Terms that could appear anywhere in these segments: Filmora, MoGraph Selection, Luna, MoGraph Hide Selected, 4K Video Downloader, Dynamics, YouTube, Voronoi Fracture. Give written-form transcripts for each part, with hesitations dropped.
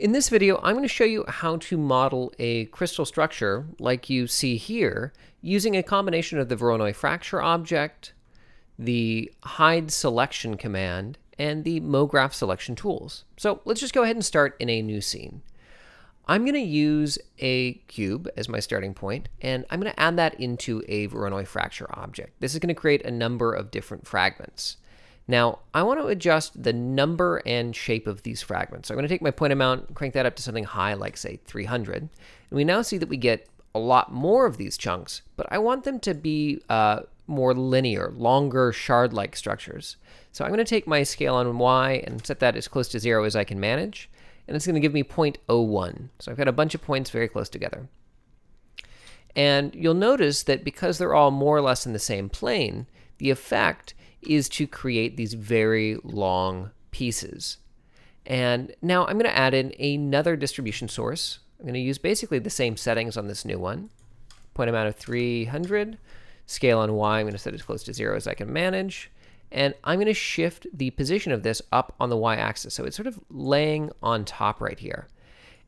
In this video, I'm going to show you how to model a crystal structure like you see here using a combination of the Voronoi Fracture object, the Hide Selection command, and the MoGraph Selection tools. So let's just go ahead and start in a new scene. I'm going to use a cube as my starting point, and I'm going to add that into a Voronoi Fracture object. This is going to create a number of different fragments. Now, I want to adjust the number and shape of these fragments. So I'm going to take my point amount, crank that up to something high, like say 300. And we now see that we get a lot more of these chunks, but I want them to be more linear, longer shard-like structures. So I'm going to take my scale on Y and set that as close to 0 as I can manage. And it's going to give me 0.01. So I've got a bunch of points very close together. And you'll notice that because they're all more or less in the same plane, the effect is to create these very long pieces. And now I'm going to add in another distribution source. I'm going to use basically the same settings on this new one. Point amount of 300, scale on Y, I'm going to set as close to 0 as I can manage. And I'm going to shift the position of this up on the y-axis. So it's sort of laying on top right here.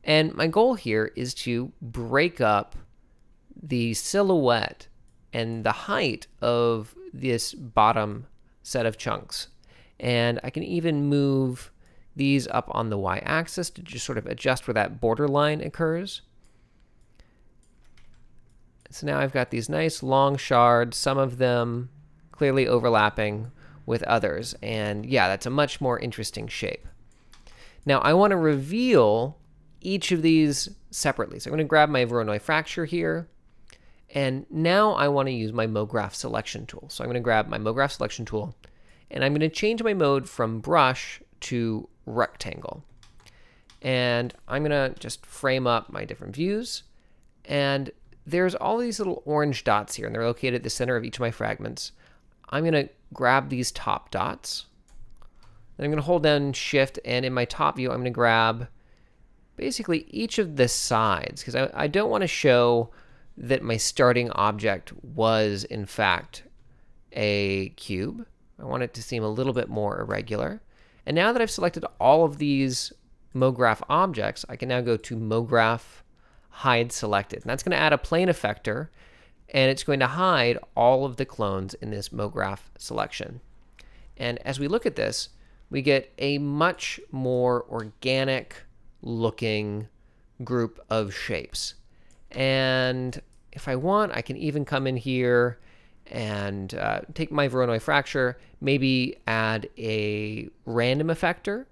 And my goal here is to break up the silhouette and the height of this bottom set of chunks. And I can even move these up on the y-axis to just sort of adjust where that borderline occurs. So now I've got these nice long shards, some of them clearly overlapping with others. And yeah, that's a much more interesting shape. Now I want to reveal each of these separately. So I'm going to grab my Voronoi Fracture here. And now I want to use my MoGraph Selection tool. So I'm going to grab my MoGraph Selection tool, and I'm going to change my mode from brush to rectangle. And I'm going to just frame up my different views. And there's all these little orange dots here, and they're located at the center of each of my fragments. I'm going to grab these top dots. Then I'm going to hold down Shift, and in my top view, I'm going to grab basically each of the sides, because I don't want to show that my starting object was, in fact, a cube. I want it to seem a little bit more irregular. And now that I've selected all of these MoGraph objects, I can now go to MoGraph Hide Selected. And that's going to add a plane effector, and it's going to hide all of the clones in this MoGraph selection. And as we look at this, we get a much more organic looking group of shapes. And if I want, I can even come in here and take my Voronoi Fracture, maybe add a random effector.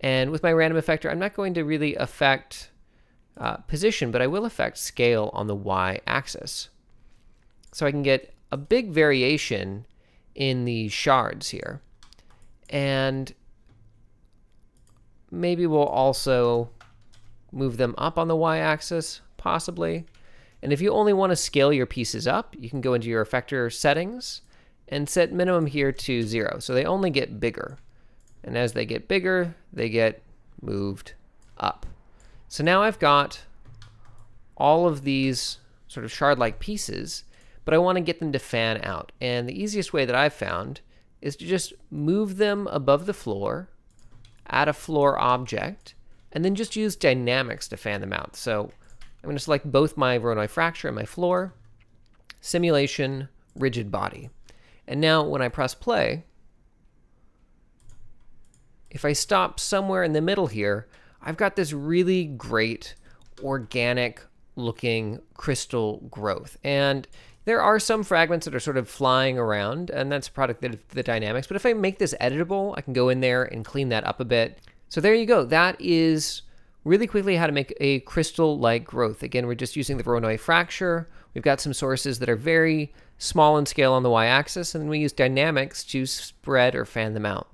And with my random effector, I'm not going to really affect position, but I will affect scale on the y-axis. So I can get a big variation in these shards here. And maybe we'll also move them up on the y-axis, possibly. And if you only want to scale your pieces up, you can go into your effector settings and set minimum here to 0. So they only get bigger. And as they get bigger, they get moved up. So now I've got all of these sort of shard-like pieces, but I want to get them to fan out. And the easiest way that I've found is to just move them above the floor, add a floor object, and then just use Dynamics to fan them out. So I'm going to select both my Voronoi Fracture and my floor, simulation, rigid body. And now when I press play, if I stop somewhere in the middle here, I've got this really great organic looking crystal growth. And there are some fragments that are sort of flying around, and that's a product of the dynamics. But if I make this editable, I can go in there and clean that up a bit. So there you go. That is really quickly how to make a crystal-like growth. Again, we're just using the Voronoi Fracture. We've got some sources that are very small in scale on the y-axis, and then we use dynamics to spread or fan them out.